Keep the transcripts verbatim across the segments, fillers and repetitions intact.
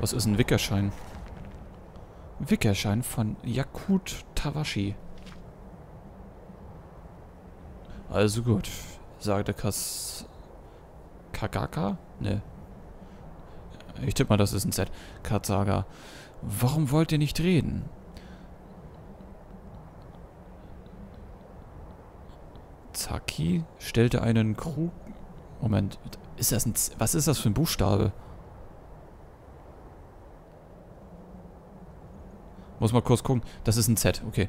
Was ist ein Wickerschein? Wickerschein von Yakut Tawashi. Also gut, sagte Katsaga. Ne. Ich tippe mal, das ist ein Z. Katsaga. Warum wollt ihr nicht reden? Zaki stellte einen Krug... Moment, ist das ein Z was ist das für ein Buchstabe? Muss mal kurz gucken. Das ist ein Z, okay.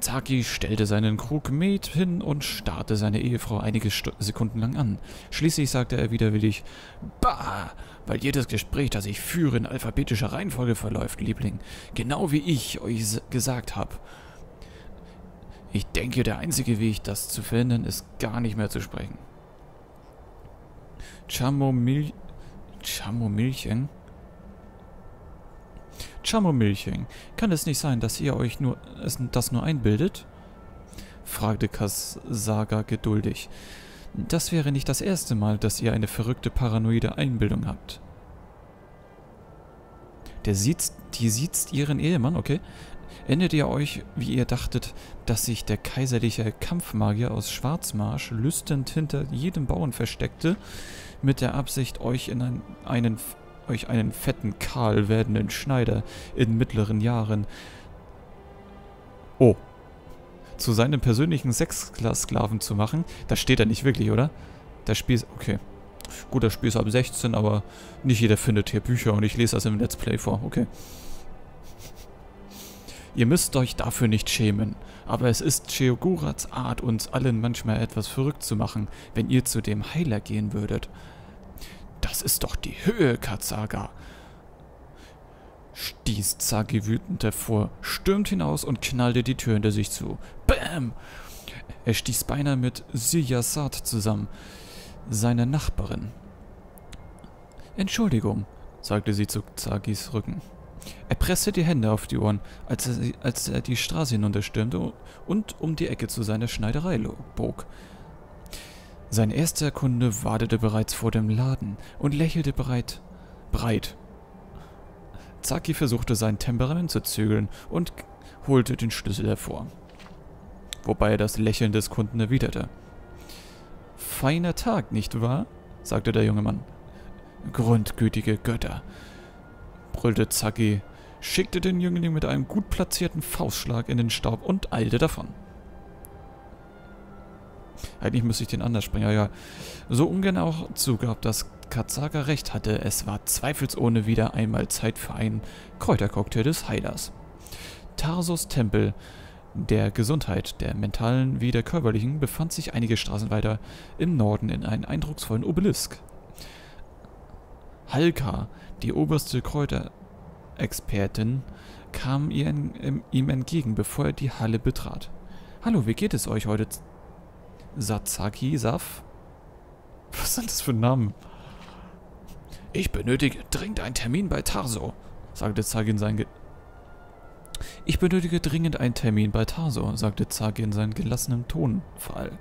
Zaki stellte seinen Krug Met hin und starrte seine Ehefrau einige Stu Sekunden lang an. Schließlich sagte er widerwillig, bah, weil jedes Gespräch, das ich führe, in alphabetischer Reihenfolge verläuft, Liebling. Genau wie ich euch gesagt habe. Ich denke, der einzige Weg, das zu verhindern, ist gar nicht mehr zu sprechen. Chamomil... Chamomilchen? Chamomilchen, kann es nicht sein, dass ihr euch nur es, das nur einbildet? Fragte Katsaga geduldig. Das wäre nicht das erste Mal, dass ihr eine verrückte, paranoide Einbildung habt. Der sieht, die sieht ihren Ehemann, okay? Erinnert ihr euch, wie ihr dachtet, dass sich der kaiserliche Kampfmagier aus Schwarzmarsch lüsternd hinter jedem Bauern versteckte, mit der Absicht, euch in ein, einen... euch einen fetten, kahl werdenden Schneider in mittleren Jahren oh zu seinem persönlichen Sexsklaven zu machen? Das steht da nicht wirklich, oder? Das Spiel ist, okay. Gut, das Spiel ist ab sechzehn, aber nicht jeder findet hier Bücher und ich lese das im Let's Play vor, okay. Ihr müsst euch dafür nicht schämen, aber es ist Cheogurats Art, uns allen manchmal etwas verrückt zu machen, wenn ihr zu dem Heiler gehen würdet. Das ist doch die Höhe, Katsaga! Stieß Zaki wütend hervor, stürmt hinaus und knallte die Tür hinter sich zu. Bäm! Er stieß beinahe mit Siyasat zusammen, seiner Nachbarin. Entschuldigung, sagte sie zu Zakis Rücken. Er presste die Hände auf die Ohren, als er, als er die Straße hinunterstürmte und um die Ecke zu seiner Schneiderei bog. Sein erster Kunde wartete bereits vor dem Laden und lächelte breit. breit. Zaki versuchte sein Temperament zu zügeln und holte den Schlüssel hervor, wobei er das Lächeln des Kunden erwiderte. Feiner Tag, nicht wahr? Sagte der junge Mann. Grundgütige Götter, brüllte Zaki, schickte den Jüngling mit einem gut platzierten Faustschlag in den Staub und eilte davon. Eigentlich müsste ich den anders springen, aber ja. So ungern auch zugab, dass Katsaga recht hatte, es war zweifelsohne wieder einmal Zeit für einen Kräutercocktail des Heilers. Tarsos Tempel der Gesundheit, der mentalen wie der körperlichen, befand sich einige Straßen weiter im Norden in einem eindrucksvollen Obelisk. Halka, die oberste Kräuterexpertin, kam ihr in, ihm entgegen, bevor er die Halle betrat. Hallo, wie geht es euch heute? Satsaki, Saf? Was sind das für Namen? Ich benötige dringend einen Termin bei Tarso, sagte Zaki in sein Ge Ich benötige dringend einen Termin bei Tarso, sagte Zaki in seinem gelassenen Tonfall.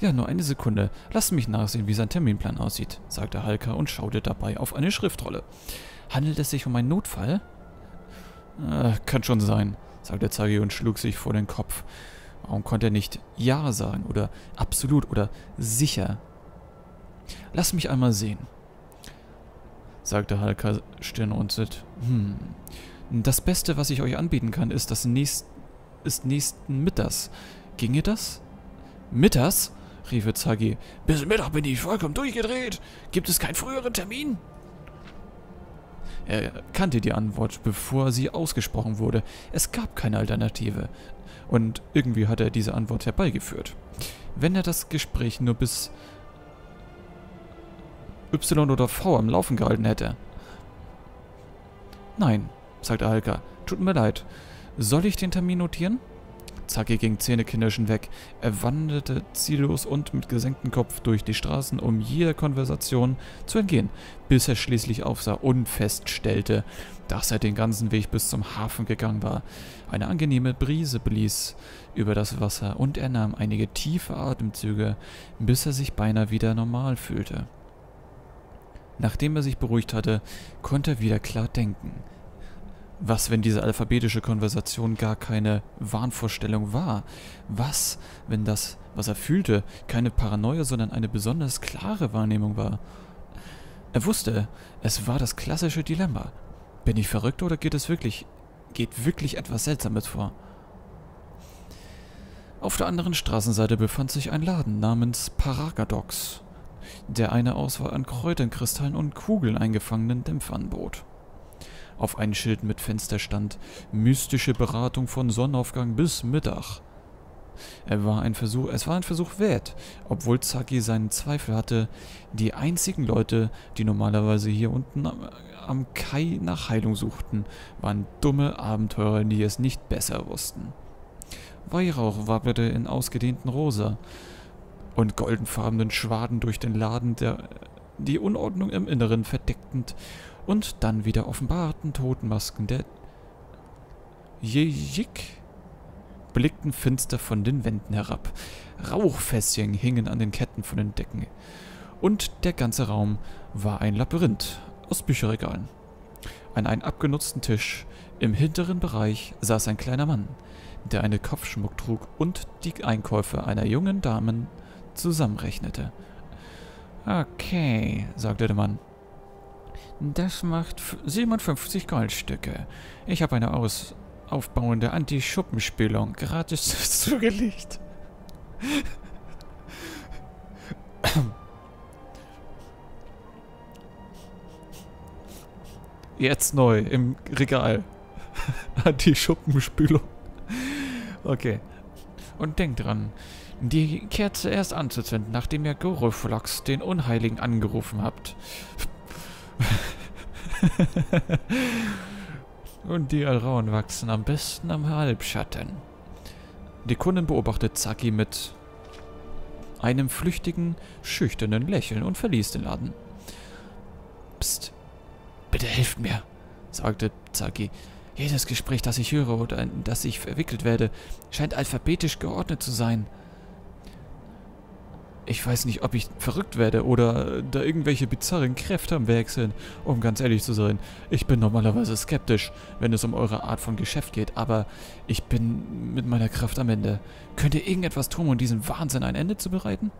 Ja, nur eine Sekunde. Lasst mich nachsehen, wie sein Terminplan aussieht, sagte Halka und schaute dabei auf eine Schriftrolle. Handelt es sich um einen Notfall? Äh, kann schon sein, sagte Zaki und schlug sich vor den Kopf. Warum konnte er nicht Ja sagen oder absolut oder sicher? Lass mich einmal sehen, sagte Halka stirnrunzelnd. Hm. Das Beste, was ich euch anbieten kann, ist das nächst, ist nächsten Mittags. Ginge das? Mittags? rief Zaki. Bis Mittag bin ich vollkommen durchgedreht. Gibt es keinen früheren Termin? Er kannte die Antwort, bevor sie ausgesprochen wurde. Es gab keine Alternative. Und irgendwie hat er diese Antwort herbeigeführt. Wenn er das Gespräch nur bis Y oder V am Laufen gehalten hätte. Nein, sagte Halka. Tut mir leid. Soll ich den Termin notieren? Zaki ging zähneknirschend weg. Er wanderte ziellos und mit gesenktem Kopf durch die Straßen, um jeder Konversation zu entgehen, bis er schließlich aufsah und feststellte, dass er den ganzen Weg bis zum Hafen gegangen war. Eine angenehme Brise blies über das Wasser und er nahm einige tiefe Atemzüge, bis er sich beinahe wieder normal fühlte. Nachdem er sich beruhigt hatte, konnte er wieder klar denken. Was, wenn diese alphabetische Konversation gar keine Wahnvorstellung war? Was, wenn das, was er fühlte, keine Paranoia, sondern eine besonders klare Wahrnehmung war? Er wusste, es war das klassische Dilemma. Bin ich verrückt oder geht es wirklich, geht wirklich etwas Seltsames vor? Auf der anderen Straßenseite befand sich ein Laden namens Paradox, der eine Auswahl an Kräutern, Kristallen und Kugeln eingefangenen Dämpfen anbot. Auf einem Schild mit Fenster stand mystische Beratung von Sonnenaufgang bis Mittag. Er war ein Versuch, es war ein Versuch wert, obwohl Zaki seinen Zweifel hatte, die einzigen Leute, die normalerweise hier unten am, am Kai nach Heilung suchten, waren dumme Abenteurer, die es nicht besser wussten. Weihrauch wabbelte in ausgedehnten Rosa und goldenfarbenen Schwaden durch den Laden, der die Unordnung im Inneren verdeckend und dann wieder offenbarten Totenmasken der Jejik blickten finster von den Wänden herab. Rauchfässchen hingen an den Ketten von den Decken. Und der ganze Raum war ein Labyrinth aus Bücherregalen. An einem abgenutzten Tisch im hinteren Bereich saß ein kleiner Mann, der einen Kopfschmuck trug und die Einkäufe einer jungen Dame zusammenrechnete. Okay, sagte der Mann. Das macht siebenundfünfzig Goldstücke. Ich habe eine aus aufbauende Anti-Schuppenspülung gratis zugelegt. Jetzt neu im Regal. Anti-Schuppenspülung. Okay. Und denk dran, die Kerze erst anzuzünden, nachdem ihr Goroflox den Unheiligen angerufen habt. Und die Alrauen wachsen am besten am Halbschatten. Die Kundin beobachtet Zaki mit einem flüchtigen, schüchternen Lächeln und verließ den Laden. Psst, bitte helft mir, sagte Zaki. Jedes Gespräch, das ich höre oder in das ich verwickelt werde, scheint alphabetisch geordnet zu sein. Ich weiß nicht, ob ich verrückt werde oder da irgendwelche bizarren Kräfte am Werk sind. Um ganz ehrlich zu sein, ich bin normalerweise skeptisch, wenn es um eure Art von Geschäft geht, aber ich bin mit meiner Kraft am Ende. Könnt ihr irgendetwas tun, um diesem Wahnsinn ein Ende zu bereiten?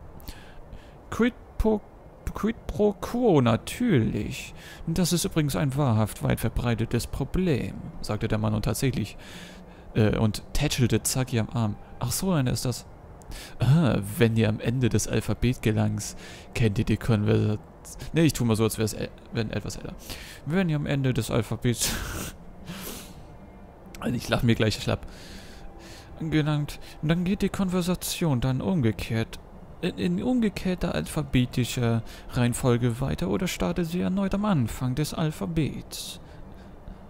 Quid pro, quid pro quo, natürlich. Das ist übrigens ein wahrhaft weit verbreitetes Problem, sagte der Mann und tatsächlich äh, und tätschelte Zaki am Arm. Ach, so einer ist das. Ah, wenn ihr am Ende des Alphabet gelangt, kennt ihr die Konversation. Ne, ich tue mal so, als wäre es el wenn etwas älter. Wenn ihr am Ende des Alphabets. Also ich lache mir gleich schlapp. Gelangt, dann geht die Konversation dann umgekehrt. In, in umgekehrter alphabetischer Reihenfolge weiter oder startet sie erneut am Anfang des Alphabets.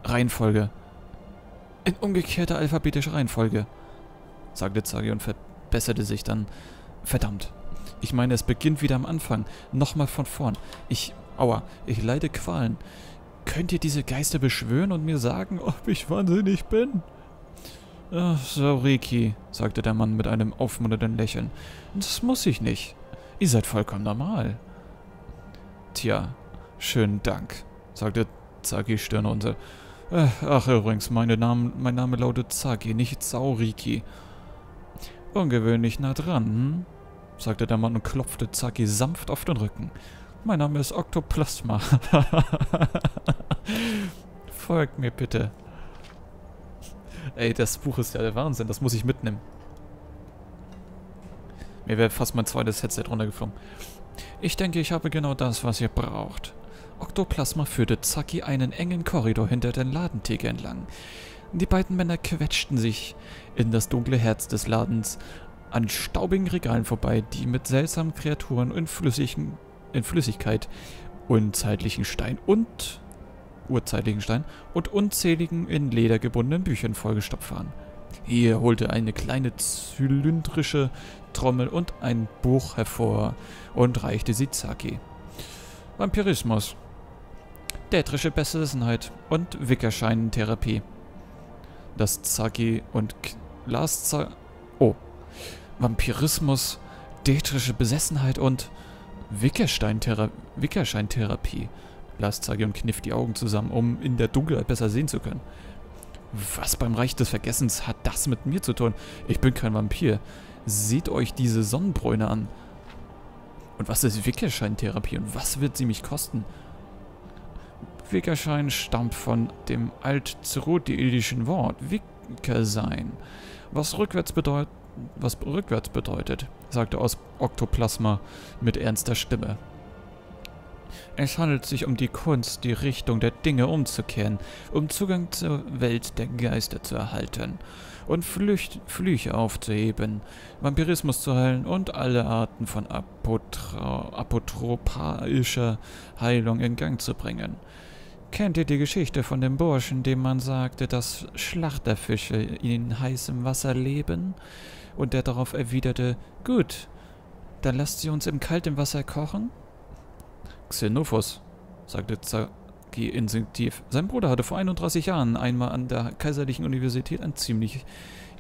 Reihenfolge. In umgekehrter alphabetischer Reihenfolge, sagte Zagi und verpasste. Besserte sich dann. Verdammt. Ich meine, es beginnt wieder am Anfang. Nochmal von vorn. Ich, aua, ich leide Qualen. Könnt ihr diese Geister beschwören und mir sagen, ob ich wahnsinnig bin? Ach, Sauriki, sagte der Mann mit einem aufmunternden Lächeln. Das muss ich nicht. Ihr seid vollkommen normal. Tja, schönen Dank, sagte Zaki stirnrunzelnd. Ach, übrigens, meine Name, mein Name lautet Zaki, nicht Sauriki. Ungewöhnlich nah dran, hm? sagte der Mann und klopfte Zaki sanft auf den Rücken. Mein Name ist Oktoplasma. Folgt mir bitte. Ey, das Buch ist ja der Wahnsinn, das muss ich mitnehmen. Mir wäre fast mein zweites Headset runtergeflogen. Ich denke, ich habe genau das, was ihr braucht. Oktoplasma führte Zaki einen engen Korridor hinter den Ladentheke entlang. Die beiden Männer quetschten sich in das dunkle Herz des Ladens an staubigen Regalen vorbei, die mit seltsamen Kreaturen in, in Flüssigkeit, unzeitlichen Stein und urzeitlichen Stein und unzähligen in Leder gebundenen Büchern vollgestopft waren. Hier holte eine kleine zylindrische Trommel und ein Buch hervor und reichte sie Zaki. Vampirismus, dätrische Besessenheit und Wickerschein-Therapie. Dass Zaki und Lars Zaki... Oh. Vampirismus, dätrische Besessenheit und Wickerschein-Therapie. Wickerschein-Therapie. Las Zaki und kniff die Augen zusammen, um in der Dunkelheit besser sehen zu können. Was beim Reich des Vergessens hat das mit mir zu tun? Ich bin kein Vampir. Seht euch diese Sonnenbräune an. Und was ist Wickerschein-Therapie und was wird sie mich kosten? Wickerschein stammt von dem alt-zerothielischen Wort Wickersein, was rückwärts bedeutet, was rückwärts bedeutet, sagte aus Oktoplasma mit ernster Stimme. Es handelt sich um die Kunst, die Richtung der Dinge umzukehren, um Zugang zur Welt der Geister zu erhalten und Flücht, Flüche aufzuheben, Vampirismus zu heilen und alle Arten von Apotra, apotropaischer Heilung in Gang zu bringen. Kennt ihr die Geschichte von dem Burschen, dem man sagte, dass Schlachterfische in heißem Wasser leben? Und der darauf erwiderte, gut, dann lasst sie uns im kalten Wasser kochen? Xenophos, sagte Zaki instinktiv. Sein Bruder hatte vor einunddreißig Jahren einmal an der Kaiserlichen Universität ein ziemlich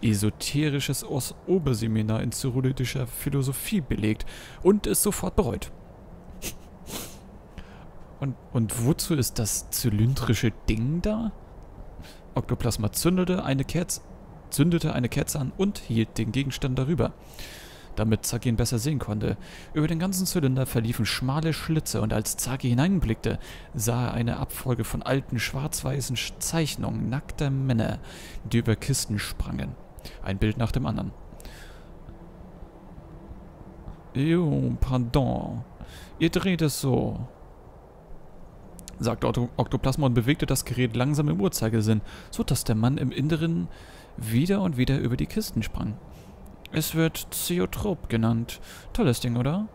esoterisches Oberseminar in zyrolischer Philosophie belegt und es sofort bereut. Und, und wozu ist das zylindrische Ding da? Oktoplasma zündete eine Kerze, zündete eine Kerze an und hielt den Gegenstand darüber, damit Zaki ihn besser sehen konnte. Über den ganzen Zylinder verliefen schmale Schlitze und als Zaki hineinblickte, sah er eine Abfolge von alten schwarz-weißen Zeichnungen nackter Männer, die über Kisten sprangen. Ein Bild nach dem anderen. Jo, pardon. Ihr dreht es so, sagte Oktoplasma und bewegte das Gerät langsam im Uhrzeigersinn, so dass der Mann im Inneren wieder und wieder über die Kisten sprang. Es wird Zoetrop genannt. Tolles Ding, oder?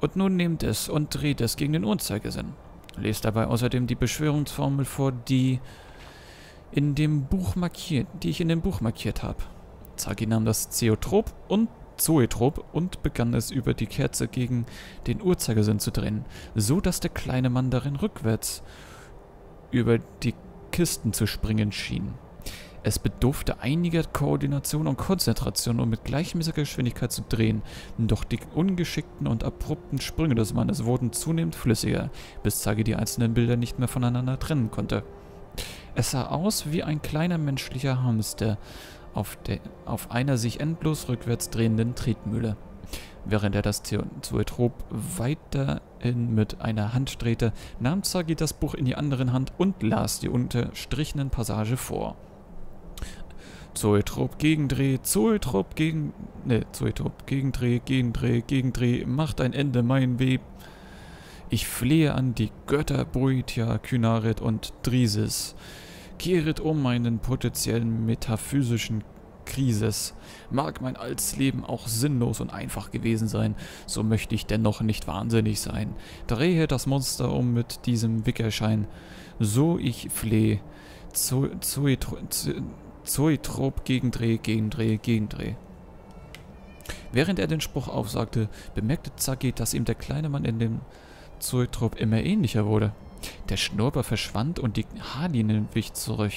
Und nun nehmt es und dreht es gegen den Uhrzeigersinn. Lest dabei außerdem die Beschwörungsformel vor, die in dem Buch markiert, die ich in dem Buch markiert habe. Zaki nahm das Zoetrop und Zoetrop und begann es über die Kerze gegen den Uhrzeigersinn zu drehen, so dass der kleine Mann darin rückwärts über die Kisten zu springen schien. Es bedurfte einiger Koordination und Konzentration, um mit gleichmäßiger Geschwindigkeit zu drehen, doch die ungeschickten und abrupten Sprünge des Mannes wurden zunehmend flüssiger, bis Zaki die einzelnen Bilder nicht mehr voneinander trennen konnte. Es sah aus wie ein kleiner menschlicher Hamster auf, der, auf einer sich endlos rückwärts drehenden Tretmühle. Während er das Zoetrop weiterhin mit einer Hand drehte, nahm Zaki das Buch in die andere Hand und las die unterstrichenen Passage vor. Zoetrop, Gegendreh, Zoetrop, gegen... Ne, Zoetrop, Gegendreh, Gegendreh, Gegendreh, macht ein Ende, mein Web. Ich flehe an die Götter Boitia, Künarit und Driesis. Kehret um meinen potenziellen metaphysischen Krisis. Mag mein altes Leben auch sinnlos und einfach gewesen sein, so möchte ich dennoch nicht wahnsinnig sein. Drehe das Monster um mit diesem Wickerschein, so ich flehe. Zoetrop... Zoetrop, Gegendreh, Gegendreh, Gegendreh. Während er den Spruch aufsagte, bemerkte Zaki, dass ihm der kleine Mann in dem Zoetrop immer ähnlicher wurde. Der Schnurrbart verschwand und die Haarlinien wich zurück.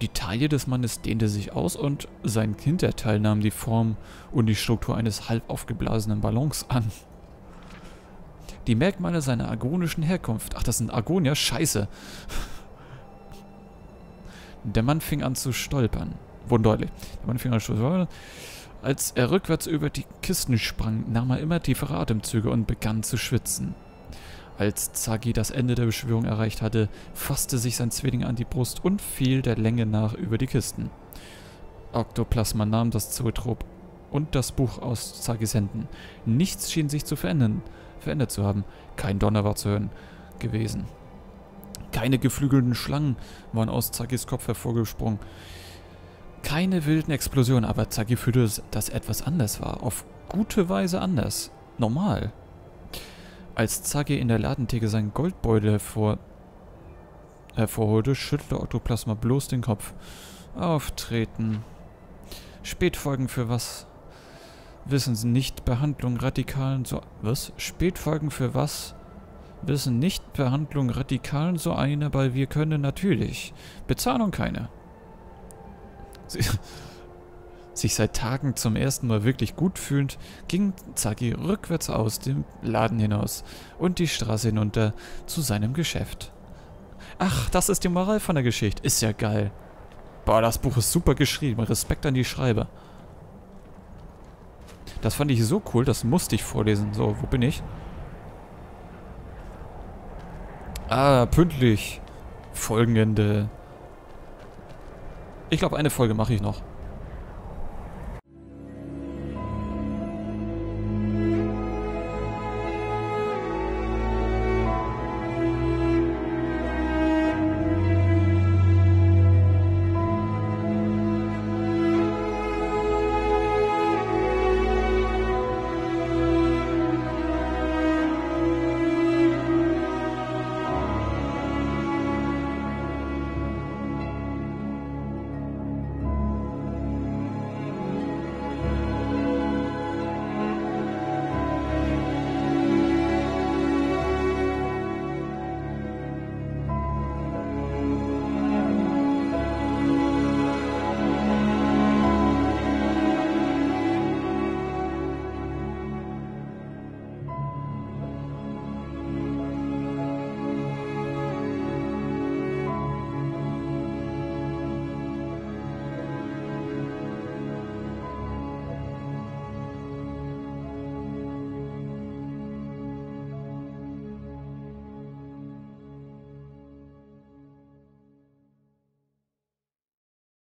Die Taille des Mannes dehnte sich aus und sein Hinterteil nahm die Form und die Struktur eines halb aufgeblasenen Ballons an. Die Merkmale seiner agonischen Herkunft. Ach, das sind Agonier? Scheiße! Der Mann fing an zu stolpern. Wurden deutlich. Der Mann fing an zu stolpern. Als er rückwärts über die Kisten sprang, nahm er immer tiefere Atemzüge und begann zu schwitzen. Als Zaki das Ende der Beschwörung erreicht hatte, fasste sich sein Zwilling an die Brust und fiel der Länge nach über die Kisten. Oktoplasma nahm das Zoetrop und das Buch aus Zakis Händen. Nichts schien sich zu verändern, verändert zu haben. Kein Donner war zu hören gewesen. Keine geflügelten Schlangen waren aus Zakis Kopf hervorgesprungen. Keine wilden Explosionen, aber Zaki fühlte, dass etwas anders war. Auf gute Weise anders. Normal. Als Zaki in der Ladentheke seinen Goldbeutel hervor, hervorholte, schüttelte Oktoplasma bloß den Kopf. Auftreten. Spätfolgen für was? Wissen Sie nicht, Behandlung radikalen so... Was? Spätfolgen für was? Wissen nicht, Behandlung radikalen so eine, weil wir können natürlich. Bezahlung keine. Sie, Sich seit Tagen zum ersten Mal wirklich gut fühlend, ging Zaki rückwärts aus dem Laden hinaus und die Straße hinunter zu seinem Geschäft. Ach, das ist die Moral von der Geschichte. Ist ja geil. Boah, das Buch ist super geschrieben. Respekt an die Schreiber. Das fand ich so cool, das musste ich vorlesen. So, wo bin ich? Ah, pünktlich. Folgende. Ich glaube, eine Folge mache ich noch.